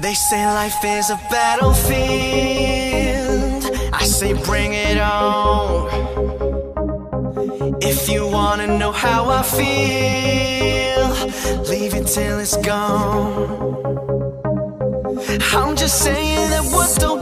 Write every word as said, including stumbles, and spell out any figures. They say life is a battlefield, I say bring it on. If you wanna know how I feel, leave it till it's gone. I'm just saying that what don't